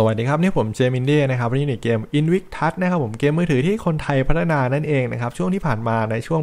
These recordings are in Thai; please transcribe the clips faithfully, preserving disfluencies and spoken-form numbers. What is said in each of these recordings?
สวัสดีครับนี่ผมเจมินดี้นะครับวันนี้ในเกม Invictus นะครับผมเกมมือถือที่คนไทยพัฒนานั่นเองนะครับช่วงที่ผ่านมาในช่วง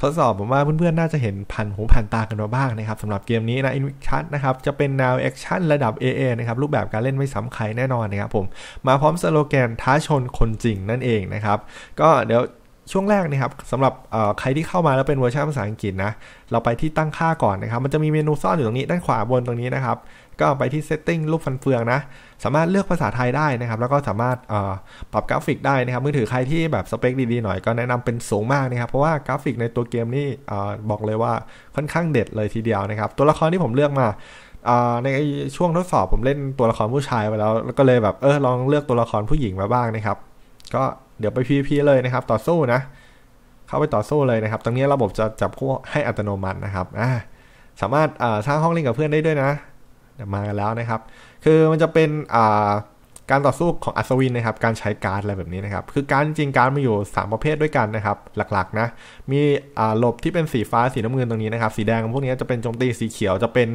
ทดสอบผมว่าเพื่อนๆน่าจะเห็นผ่านหูผ่านตากันมาบ้างนะครับสำหรับเกมนี้นะ Invictus นะครับจะเป็นแนวแอคชั่นระดับ เอ เอ นะครับรูปแบบการเล่นไม่ซ้ำใครแน่นอนนะครับผมมาพร้อมสโลแกนท้าชนคนจริงนั่นเองนะครับก็เดี๋ยวช่วงแรกนะครับสำหรับใครที่เข้ามาแล้วเป็นเวอร์ชันภาษาอังกฤษนะเราไปที่ตั้งค่าก่อนนะครับมันจะมีเมนูซ่อนอยู่ตรงนี้ด้านขวาบนตรงนี้นะครับก็ไปที่ setting รูปฟันเฟืองนะสามารถเลือกภาษาไทยได้นะครับแล้วก็สามารถปรับกราฟิกได้นะครับมือถือใครที่แบบสเปคดีๆหน่อยก็แนะนำเป็นสูงมากนะครับเพราะว่ากราฟิกในตัวเกมนี่บอกเลยว่าค่อนข้างเด็ดเลยทีเดียวนะครับตัวละครที่ผมเลือกมาในช่วงทดสอบผมเล่นตัวละครผู้ชายไปแล้วก็เลยแบบเออลองเลือกตัวละครผู้หญิงมาบ้างนะครับก็เดี๋ยวไป พี วี พี เลยนะครับต่อสู้นะเข้าไปต่อสู้เลยนะครับตรงนี้ระบบจะจับคู่ให้อัตโนมัตินะครับสามารถสร้างห้องเล่นกับเพื่อนได้ด้วยนะเดี๋ยวมากันแล้วนะครับคือมันจะเป็นการต่อสู้ของอัศวินนะครับการใช้การ์ดอะไรแบบนี้นะครับคือการจริงการ์ดมันอยู่สามประเภทด้วยกันนะครับหลักๆนะมีหลบที่เป็นสีฟ้าสีน้ำเงินตรงนี้นะครับสีแดงพวกนี้จะเป็นโจมตีสีเขียวจะเป็น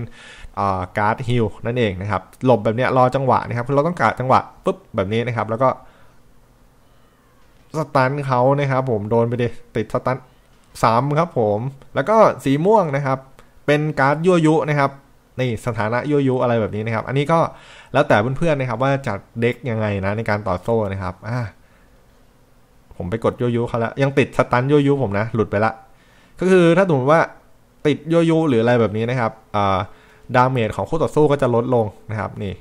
การ์ดฮิลนั่นเองนะครับหลบแบบนี้รอจังหวะนะครับเราต้องการจังหวะปุ๊บแบบนี้นะครับแล้วก็สตันเขานะครับผมโดนไปดิติดสตันซ้ำครับผมแล้วก็สีม่วงนะครับเป็นการ์ดยั่วยุนะครับนี่สถานะยั่วยุอะไรแบบนี้นะครับอันนี้ก็แล้วแต่เพื่อนๆนะครับว่าจัดเด็กยังไงนะในการต่อโซ่นะครับอ่าผมไปกดยั่วยุเขาแล้วยังติดสตันยั่วยุผมนะหลุดไปละก็คือถ้าสมมติว่าติดยั่วยุหรืออะไรแบบนี้นะครับอ่าดาเมจของคู่ต่อสู้ก็จะลดลงนะครับนี่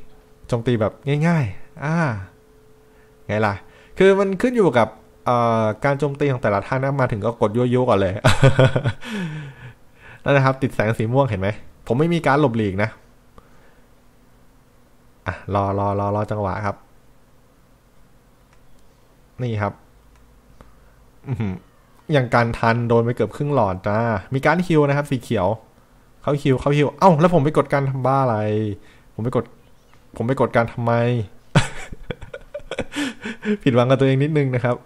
โจมตีแบบง่ายๆอ่าไงล่ะคือมันขึ้นอยู่กับการโจมตีของแต่ละท่านนะมาถึงก็กดยั่วยุก่อนเลย นั่นนะครับติดแสงสีม่วงเห็นไหมผมไม่มีการหลบหลีกนะอ่ะรอรอรอรอจังหวะครับนี่ครับอย่างการทันโดนไปเกือบครึ่งหลอดนะมีการคิวนะครับสีเขียวเขาคิวเขาคิวเอ้าแล้วผมไปกดการทำบ้าอะไรผมไปกดผมไปกดการทำไม ผิดหวังกับตัวเองนิดนึงนะครับ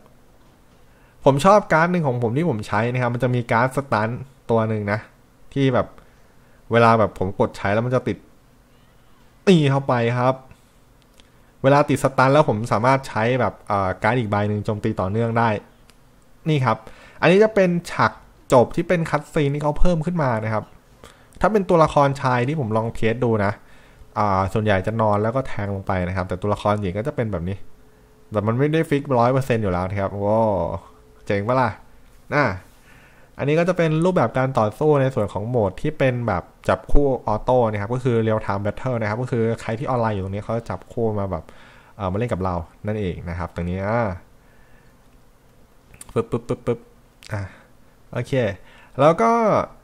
ผมชอบการ์ดหนึ่งของผมที่ผมใช้นะครับมันจะมีการ์ดสตันตัวหนึ่งนะที่แบบเวลาแบบผมกดใช้แล้วมันจะติดตีเข้าไปครับเวลาติดสตันแล้วผมสามารถใช้แบบการ์ดอีกใบหนึ่งโจมตีต่อเนื่องได้นี่ครับอันนี้จะเป็นฉากจบที่เป็นคัตซีนที่เขาเพิ่มขึ้นมานะครับถ้าเป็นตัวละครชายที่ผมลองเทสดูนะส่วนใหญ่จะนอนแล้วก็แทงลงไปนะครับแต่ตัวละครหญิงก็จะเป็นแบบนี้แต่มันไม่ได้ฟิกร้อยเปอร์เซ็นต์อยู่แล้วนะครับว้าวเจ๋งปะล่ะน่ะอันนี้ก็จะเป็นรูปแบบการต่อสู้ในส่วนของโหมดที่เป็นแบบจับคู่ออโต้นะครับก็คือเรียลไทม์แบทเทิลนะครับก็คือใครที่ออนไลน์อยู่ตรงนี้เขาจับคู่มาแบบเออมาเล่นกับเรานั่นเองนะครับตรงนี้อ่ะปึ๊บปึ๊บปึ๊บปึ๊บอ่ะโอเคแล้วก็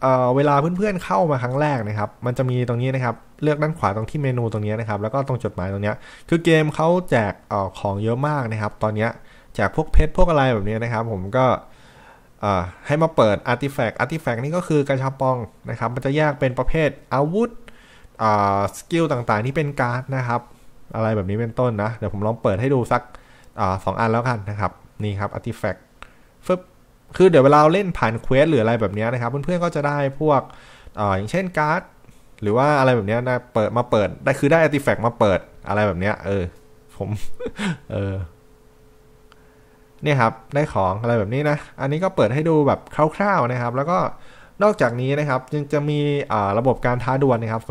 เออเวลาเพื่อนๆเข้ามาครั้งแรกนะครับมันจะมีตรงนี้นะครับเลือกด้านขวาตรงที่เมนูตรงนี้นะครับแล้วก็ตรงจดหมายตรงนี้คือเกมเขาแจกออกของเยอะมากนะครับตอนนี้แจกพวกเพชรพวกอะไรแบบนี้นะครับผมก็ให้มาเปิดอาร์ติแฟกต์อาร์ติแฟกต์นี่ก็คือกระชับปองนะครับมันจะแยกเป็นประเภทอาวุธสกิลต่างๆที่เป็นการ์ดนะครับอะไรแบบนี้เป็นต้นนะเดี๋ยวผมลองเปิดให้ดูสักสองอันแล้วกันนะครับนี่ครับอาร์ติแฟกต์ฟึบคือเดี๋ยวเวลาเล่นผ่านเควสหรืออะไรแบบนี้นะครับเพื่อนๆก็จะได้พวก อ, อย่างเช่นการ์ดหรือว่าอะไรแบบนี้นะเปิดมาเปิดได้คือได้อาร์ติแฟกต์มาเปิดอะไรแบบนี้เออผมเออเนี่ยครับได้ของอะไรแบบนี้นะอันนี้ก็เปิดให้ดูแบบคร่าวๆนะครับแล้วก็นอกจากนี้นะครับยังจะมีระบบการท้าดวลนะครับ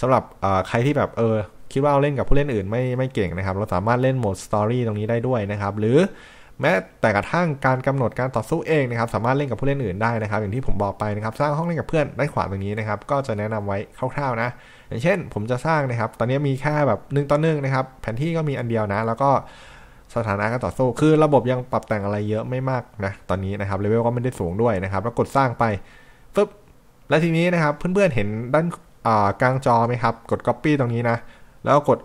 สำหรับใครที่แบบเออคิดว่าเราเล่นกับผู้เล่นอื่นไม่ไม่เก่งนะครับเราสามารถเล่นโหมดสตอรี่ตรงนี้ได้ด้วยนะครับหรือแม้แต่กระทั่งการกำหนดการต่อสู้เองนะครับสามารถเล่นกับผู้เล่นอื่นได้นะครับอย่างที่ผมบอกไปนะครับสร้างห้องเล่นกับเพื่อนด้านขวาตรงนี้นะครับก็จะแนะนำไว้คร่าวๆนะอย่างเช่นผมจะสร้างนะครับตอนนี้มีแค่แบบหนึ่งต่อหนึ่งนะครับแผนที่ก็มีอันเดียวนะแล้วก็สถานะการต่อสู้คือระบบยังปรับแต่งอะไรเยอะไม่มากนะตอนนี้นะครับเลเวลก็ไม่ได้สูงด้วยนะครับแล้วกดสร้างไปปึ๊บและทีนี้นะครับเพื่อนๆเห็นด้านกลางจอไหมครับกด Copy ตรงนี้นะแล้วกด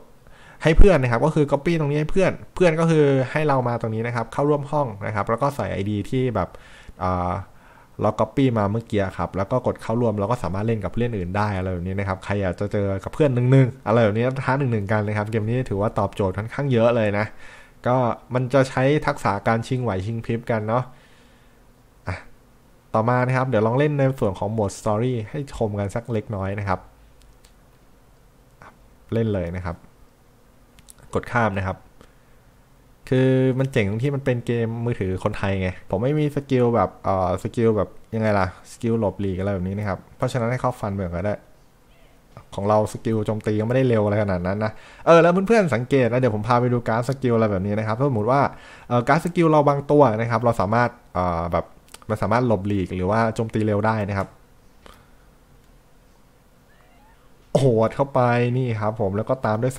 ให้เพื่อนนะครับก็คือ Copy ตรงนี้ให้เพื่อนเพื่อนก็คือให้เรามาตรงนี้นะครับเข้าร่วมห้องนะครับแล้วก็ใส่ ไอ ดี ที่แบบเรา Copy มาเมื่อกี้ครับแล้วก็กดเข้าร่วมเราก็สามารถเล่นกับเพื่อนอื่นได้อะไรแบบนี้นะครับใครอยากจะเจอกับเพื่อนหนึ่งๆอะไรแบบนี้ท้าหนึ่งๆกันเลยครับเกมนี้ถือว่าตอบโจทย์ค่อนข้างเยอะเลยนะก็มันจะใช้ทักษะการชิงไหวชิงพริบกันเนาะอ่ะต่อมานะครับเดี๋ยวลองเล่นในส่วนของโหมดสตอรี่ให้ชมกันสักเล็กน้อยนะครับเล่นเลยนะครับ กดข้ามนะครับคือมันเจ๋งตรงที่มันเป็นเกมมือถือคนไทยไงผมไม่มีสกิลแบบเอ่อสกิลแบบยังไงล่ะสกิลหลบหลีกอะไรแบบนี้นะครับเพราะฉะนั้นให้เขาฟันเหมือนกันได้ของเราสกิลโจมตีก็ไม่ได้เร็วอะไรขนาดนั้นนะเออแล้วเพื่อนๆสังเกตนะเดี๋ยวผมพาไปดูการ์ดสกิลอะไรแบบนี้นะครับสมมติว่าเอ่อการ์ดสกิลเราบางตัวนะครับเราสามารถเอ่อแบบมันสามารถหลบหลีกหรือว่าโจมตีเร็วได้นะครับโหดเข้าไปนี่ครับผมแล้วก็ตามด้วย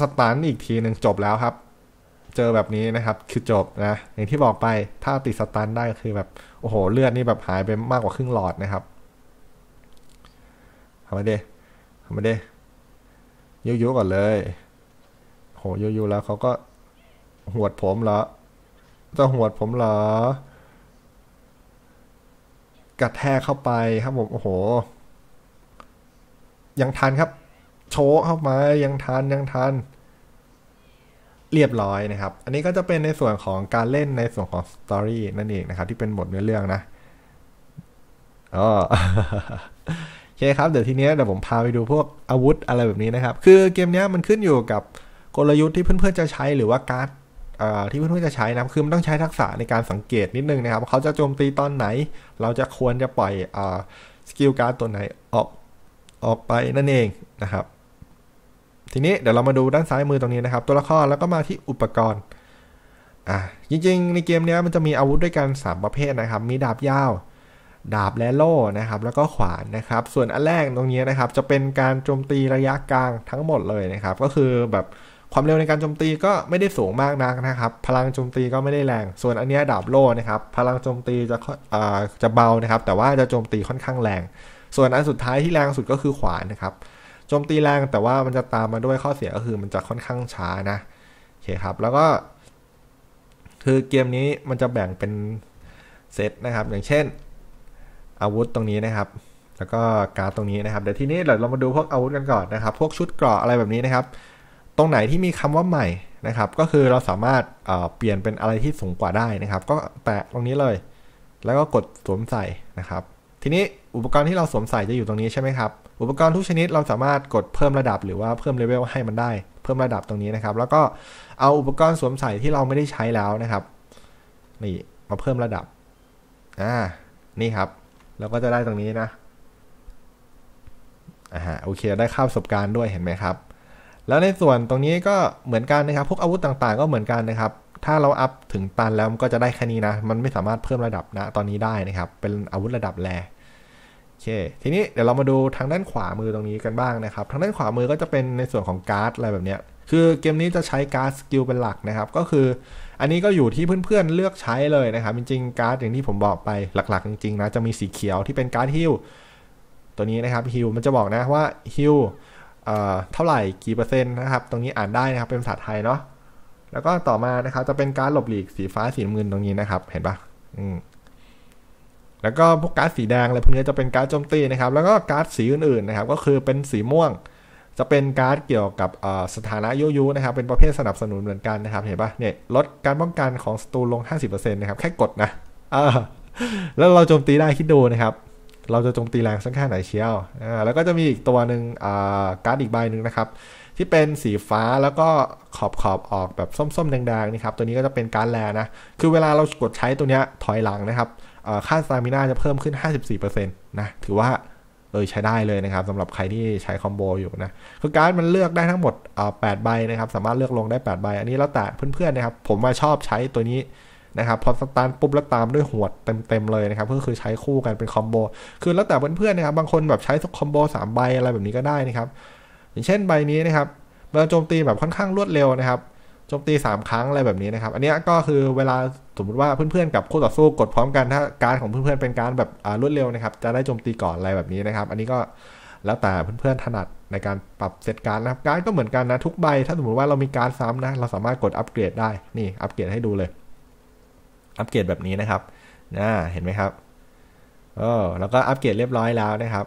สตันอีกทีหนึ่งจบแล้วครับเจอแบบนี้นะครับคือจบนะอย่างที่บอกไปถ้าติดสตันได้คือแบบโอ้โหเลือดนี่แบบหายไปมากกว่าครึ่งหลอดนะครับทำมาเด้ทำมาเด้ยุ่ยๆก่อนเลยโหยุ่ยๆแล้วเขาก็หวดผมเหรอจะหวดผมเหรอกระแทกเข้าไปครับผมโอ้โหยังทันครับโชว์เข้ามายังทันยังทันเรียบร้อยนะครับอันนี้ก็จะเป็นในส่วนของการเล่นในส่วนของสตอรี่นั่นเองนะครับที่เป็นบทเนื้อเรื่องนะอ๋อ โอเคครับเดี๋ยวทีนี้เดี๋ยวผมพาไปดูพวกอาวุธอะไรแบบนี้นะครับคือเกมนี้มันขึ้นอยู่กับกลยุทธ์ที่เพื่อนๆจะใช้หรือว่าการ์ดที่เพื่อนๆจะใช้นะคือมันต้องใช้ทักษะในการสังเกตนิดนึงนะครับเขาจะโจมตีตอนไหนเราจะควรจะปล่อยสกิลการ์ดตัวไหนออกออกไปนั่นเองนะครับทีนี้เดี๋ยวเรามาดูด้านซ้ายมือตรงนี้นะครับตัวละครแล้วก็มาที่อุปกรณ์อ่ะจริงๆในเกมนี้มันจะมีอาวุธด้วยกันสามประเภทนะครับมีดาบยาวดาบและโล่นะครับแล้วก็ขวานนะครับส่วนอันแรกตรงนี้นะครับจะเป็นการโจมตีระยะกลางทั้งหมดเลยนะครับก็คือแบบความเร็วในการโจมตีก็ไม่ได้สูงมากนักนะครับพลังโจมตีก็ไม่ได้แรงส่วนอันนี้ดาบโล่นะครับพลังโจมตีจะอ่าจะเบานะครับแต่ว่าจะโจมตีค่อนข้างแรงส่วนอันสุดท้ายที่แรงสุดก็คือขวานนะครับโจมตีแรงแต่ว่ามันจะตามมาด้วยข้อเสียก็คือมันจะค่อนข้างช้านะโอเคครับแล้วก็คือเกมนี้มันจะแบ่งเป็นเซตนะครับอย่างเช่นอาวุธตรงนี้นะครับแล้วก็การ์ดตรงนี้นะครับเดี๋ยวทีนี้เรามาดูพวกอาวุธกันก่อนนะครับพวกชุดเกราะอะไรแบบนี้นะครับตรงไหนที่มีคำว่าใหม่นะครับก็คือเราสามารถ เ, เปลี่ยนเป็นอะไรที่สูงกว่าได้นะครับก็แตะตรงนี้เลยแล้วก็กดสวมใส่นะครับทีนี้อุปกรณ์ที่เราสวมใส่จะอยู่ตรงนี้ใช่ไหมครับอุปกรณ์ทุกชนิดเราสามารถกดเพิ่มระดับหรือว่าเพิ่มเลเวลให้มันได้เพิ่มระดับตรงนี้นะครับแล้วก็เอาอุปกรณ์สวมใส่ที่เราไม่ได้ใช้แล้วนะครับนี่มาเพิ่มระดับอ่านี่ครับเราก็จะได้ตรงนี้นะอ่าโอเคได้ค่าประสบการณ์ด้วยเห็นไหมครับแล้วในส่วนตรงนี้ก็เหมือนกันนะครับพวกอาวุธต่างๆก็เหมือนกันนะครับถ้าเราอัพถึงตันแล้วมันก็จะได้แค่นี้นะมันไม่สามารถเพิ่มระดับนะตอนนี้ได้นะครับเป็นอาวุธระดับแรโอเคทีนี้เดี๋ยวเรามาดูทางด้านขวามือตรงนี้กันบ้างนะครับทางด้านขวามือก็จะเป็นในส่วนของการ์ดอะไรแบบนี้คือเกมนี้จะใช้การ์ดสกิลเป็นหลักนะครับก็คืออันนี้ก็อยู่ที่เพื่อนๆเลือกใช้เลยนะครับจริงๆการ์ดอย่างที่ผมบอกไปหลักๆจริงๆนะจะมีสีเขียวที่เป็นการ์ดฮิลตัวนี้นะครับฮิลมันจะบอกนะว่าฮิลเท่าไหร่กี่เปอร์เซ็นต์นะครับตรงนี้อ่านได้นะครับเป็นภาษาไทยเนาะแล้วก็ต่อมานะครับจะเป็นการ์ดหลบหลีกสีฟ้าสีน้ำเงินตรงนี้นะครับเห็นปะอืมแล้วก็พวกการ์ดสีแดงอะไรพวกนี้จะเป็นการ์ดโจมตีนะครับแล้วก็การ์ดสีอื่นๆนะครับก็คือเป็นสีม่วงจะเป็นการ์ดเกี่ยวกับสถานะยุยๆนะครับเป็นประเภทสนับสนุนเหมือนกันนะครับเห็นปะเนี่ยลดการป้องกันของศัตรูลง ห้าสิบเปอร์เซ็นต์ นะครับแค่กดนะแล้วเราโจมตีได้คิดดูนะครับเราจะโจมตีแรงสักแค่ไหนเชียวแล้วก็จะมีอีกตัวหนึ่งการ์ดอีกใบหนึ่งนะครับที่เป็นสีฟ้าแล้วก็ขอบขอบออกแบบส้มๆแดงๆนะครับตัวนี้ก็จะเป็นการ์ดแลนะคือเวลาเรากดใช้ตัวนี้ถอยหลังนะครับค่าสตามิน่าจะเพิ่มขึ้น ห้าสิบสี่เปอร์เซ็นต์ นะถือว่าเออใช้ได้เลยนะครับสำหรับใครที่ใช้คอมโบอยู่นะคือการ์ดมันเลือกได้ทั้งหมดแปดใบนะครับสามารถเลือกลงได้แปดใบอันนี้แล้วแต่เพื่อนๆนะครับผมมาชอบใช้ตัวนี้นะครับพอสตาร์ปุ๊บแล้วตามด้วยหวดเต็มๆเลยนะครับก็คือใช้คู่กันเป็นคอมโบคือแล้วแต่เพื่อนๆนะครับบางคนแบบใช้คอมโบสามใบอะไรแบบนี้ก็ได้นะครับอย่างเช่นใบนี้นะครับเราโจมตีแบบค่อนข้างรวดเร็วนะครับโจมตีสามครั้งอะไรแบบนี้นะครับอันนี้ก็คือเวลาสมมติว่าเพื่อนๆกับคู่ต่อสู้กดพร้อมกันถ้าการ์ดของเพื่อนๆเป็นการ์ดแบบรวดเร็วนะครับจะได้โจมตีก่อนอะไรแบบนี้นะครับอันนี้ก็แล้วแต่เพื่อนๆถนัดในการปรับเซตการ์ดนะครับการ์ดก็เหมือนกันนะทุกใบถ้าสมมติว่าเรามีการ์ดซ้ำนะเราสามารถกดอัปเกรดได้นี่อัปเกรดให้ดูเลยอัปเกรดแบบนี้นะครับน่าเห็นไหมครับเออแล้วก็อัปเกรดเรียบร้อยแล้วนะครับ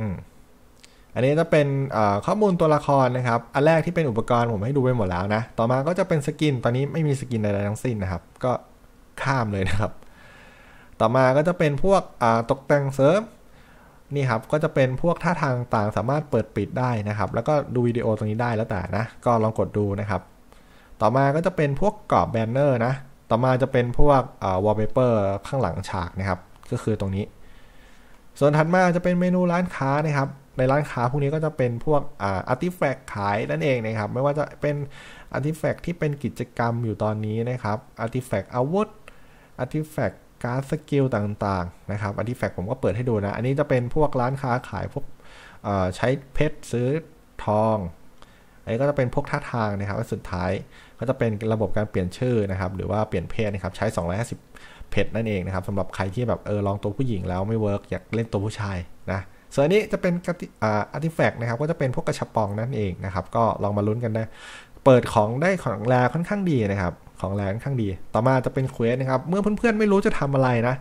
อืมอันนี้จะเป็นข้อมูลตัวละครนะครับอันแรกที่เป็นอุปกรณ์ผมให้ดูไปหมดแล้วนะต่อมาก็จะเป็นสกินตอนนี้ไม่มีสกินใดๆทั้งสิ้นนะครับก็ข้ามเลยนะครับต่อมาก็จะเป็นพวกตกแต่งเสริม นี่ครับก็จะเป็นพวกท่าทางต่างสามารถเปิดปิดได้นะครับแล้วก็ดูวิดีโอตรงนี้ได้แล้วแต่นะก็ลองกดดูนะครับต่อมาก็จะเป็นพวกกรอบแบนเนอร์นะต่อมาจะเป็นพวกวอลเปเปอร์ข้างหลังฉากนะครับก็คือตรงนี้ส่วนถัดมาจะเป็นเมนูร้านค้านะครับในร้านค้าพวกนี้ก็จะเป็นพวกอาร์ติแฟกต์ขายนั่นเองนะครับไม่ว่าจะเป็นอาร์ติแฟกต์ที่เป็นกิจกรรมอยู่ตอนนี้นะครับอาร์ติแฟกต์อาวุธอาร์ติแฟกต์การ์ดสกิลต่างๆนะครับอาร์ติแฟกต์ผมก็เปิดให้ดูนะอันนี้จะเป็นพวกร้านค้าขายพวกใช้เพชรซื้อทองอันนี้ก็จะเป็นพวกท่าทางนะครับสุดท้ายก็จะเป็นระบบการเปลี่ยนชื่อนะครับหรือว่าเปลี่ยนเพศนะครับใช้สองร้อยห้าสิบเพชรนั่นเองนะครับสำหรับใครที่แบบเออลองตัวผู้หญิงแล้วไม่เวิร์กอยากเล่นตัวผู้ชายนะส่วนนี้จะเป็นอาร์ติแฟกต์นะครับก็จะเป็นพวกกระชับปองนั่นเองนะครับก็ลองมาลุ้นกันได้เปิดของได้ของแรค่อนข้างดีนะครับของแรค่อนข้างดีต่อมาจะเป็นเควสนะครับเมื่อเพื่อนๆไม่รู้จะทำอะไรนะ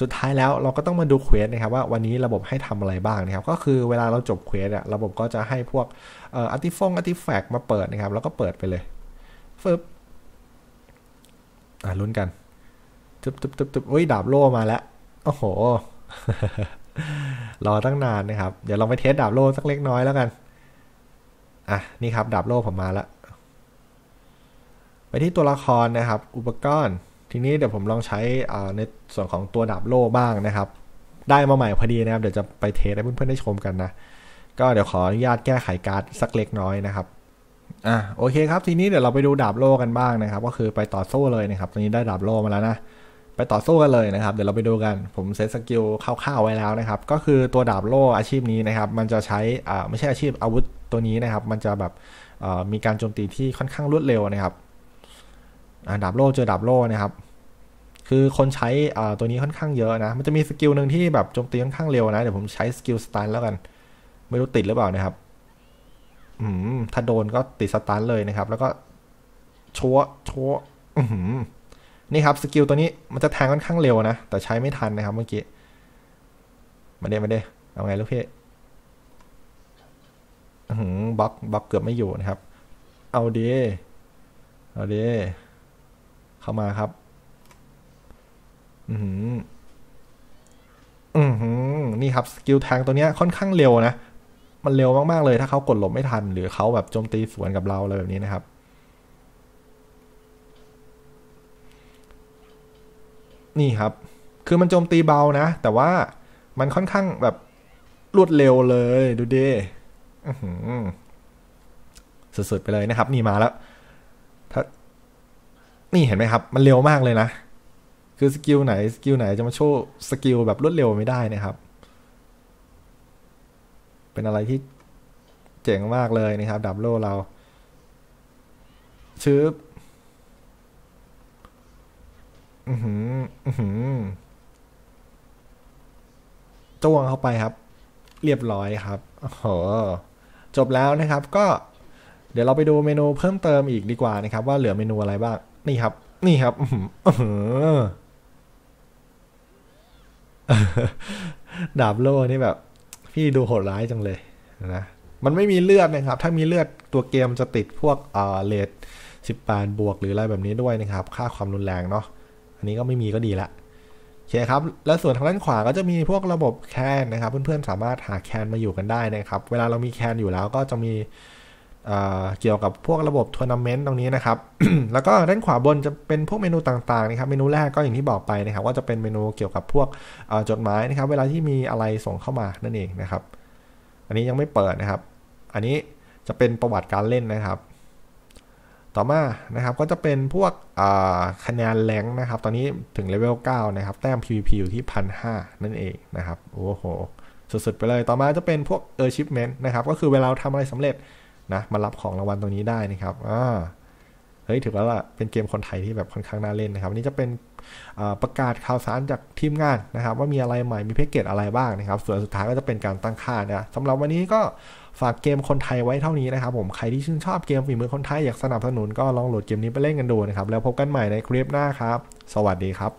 สุดท้ายแล้วเราก็ต้องมาดูเควสนะครับว่าวันนี้ระบบให้ทำอะไรบ้างนะครับก็คือเวลาเราจบเควสอะระบบก็จะให้พวกอาร์ติฟงอาร์ติแฟกต์มาเปิดนะครับแล้วก็เปิดไปเลยฟึบอ่ะลุ้นกันตึ๊บตึ๊บตึ๊บตึ๊บโอ้ยดาบโล่มาแล้วโอ้โหรอตั้งนานนะครับเดี๋ยวลองไปเทสดาบโล่สักเล็กน้อยแล้วกันอ่ะนี่ครับดาบโล่ผมมาแล้วไปที่ตัวละครนะครับอุปกรณ์ทีนี้เดี๋ยวผมลองใช้ในส่วนของตัวดาบโล่บ้างนะครับได้มาใหม่พอดีนะครับเดี๋ยวจะไปเทสให้เพื่อนๆได้ชมกันนะก็เดี๋ยวขออนุญาตแก้ไขการ์ดสักเล็กน้อยนะครับอ่ะโอเคครับทีนี้เดี๋ยวเราไปดูดาบโล่กันบ้างนะครับก็คือไปต่อสู้เลยนะครับตอนนี้ได้ดาบโล่มาแล้วนะไปต่อสู้กันเลยนะครับเดี๋ยวเราไปดูกันผมเซตสกิลคร่าวๆไว้แล้วนะครับก็คือตัวดาบโล่อาชีพนี้นะครับมันจะใช้อ่าไม่ใช่อาชีพอาวุธตัวนี้นะครับมันจะแบบมีการโจมตีที่ค่อนข้างรวดเร็วนะครับดาบโล่เจอดาบโล่นะครับคือคนใช้ตัวนี้ค่อนข้างเยอะนะมันจะมีสกิลหนึ่งที่แบบโจมตีค่อนข้างเร็วนะเดี๋ยวผมใช้สกิลสตันแล้วกันไม่รู้ติดหรือเปล่านะครับอืมถ้าโดนก็ติดสตันเลยนะครับแล้วก็ชัวชัวอืมนี่ครับสกิลตัวนี้มันจะแทงค่อนข้างเร็วนะแต่ใช้ไม่ทันนะครับเมื่อกี้มาเด้มาเด้เอาไงลูกพี่หืมบล็อกบล็อกเกือบไม่อยู่นะครับเอาเด้เอาเด้เข้ามาครับอืมอืมนี่ครับสกิลแทงตัวนี้ค่อนข้างเร็วนะมันเร็วมากๆเลยถ้าเขากดหลบไม่ทันหรือเขาแบบโจมตีสวนกับเราอะไรแบบนี้นะครับนี่ครับคือมันโจมตีเบานะแต่ว่ามันค่อนข้างแบบรวดเร็วเลยดูดิสุดๆไปเลยนะครับนี่มาแล้วถ้านี่เห็นไหมครับมันเร็วมากเลยนะคือสกิลไหนสกิลไหนจะมาโชว์สกิลแบบรวดเร็วไม่ได้นะครับเป็นอะไรที่เจ๋งมากเลยนะครับดับโลเราชืบอือหืออือหือจ้วงเข้าไปครับเรียบร้อยครับโอ้โหจบแล้วนะครับก็เดี๋ยวเราไปดูเมนูเพิ่มเติมอีกดีกว่านะครับว่าเหลือเมนูอะไรบ้างนี่ครับนี่ครับอื้อหือดาบโล่นี่แบบพี่ดูโหดร้ายจังเลยนะมันไม่มีเลือดนะครับถ้ามีเลือดตัวเกมจะติดพวกเอ่อเรทสิบแปดบวกหรืออะไรแบบนี้ด้วยนะครับค่าความรุนแรงเนาะอันนี้ก็ไม่มีก็ดีละโอเคครับแล้วส่วนทางด้านขวาก็จะมีพวกระบบแคนนะครับเพื่อนๆสามารถหาแคนมาอยู่กันได้นะครับเวลาเรามีแคนอยู่แล้วก็จะมีเกี่ยวกับพวกระบบทัวร์นาเมนต์ตรงนี้นะครับ แล้วก็ด้านขวาบนจะเป็นพวกเมนูต่างๆนะครับเมนูแรกก็อย่างที่บอกไปนะครับว่าจะเป็นเมนูเกี่ยวกับพวกจดหมายนะครับเวลาที่มีอะไรส่งเข้ามานั่นเองนะครับอันนี้ยังไม่เปิดนะครับอันนี้จะเป็นประวัติการเล่นนะครับต่อมานะครับก็จะเป็นพวกคะแนนแรงนะครับตอนนี้ถึงเลเวลเก้านะครับแต้ม พี วี พี อยู่ที่ หนึ่งพันห้าร้อย นั่นเองนะครับโอ้โหสุดๆไปเลยต่อมาจะเป็นพวก achievement นะครับก็คือเวลาเราทำอะไรสำเร็จนะมารับของรางวัลตรงนี้ได้นะครับอ่าเฮ้ยถือว่าเป็นเกมคนไทยที่แบบค่อนข้างน่าเล่นนะครับนี่จะเป็นประกาศข่าวสารจากทีมงานนะครับว่ามีอะไรใหม่มีแพ็กเกจอะไรบ้างนะครับส่วนสุดท้ายก็จะเป็นการตั้งค่านะสำหรับวันนี้ก็ฝากเกมคนไทยไว้เท่านี้นะครับผมใครที่ชื่นชอบเกมฝีมือคนไทยอยากสนับสนุนก็ลองโหลดเกมนี้ไปเล่นกันดูนะครับแล้วพบกันใหม่ในคลิปหน้าครับสวัสดีครับ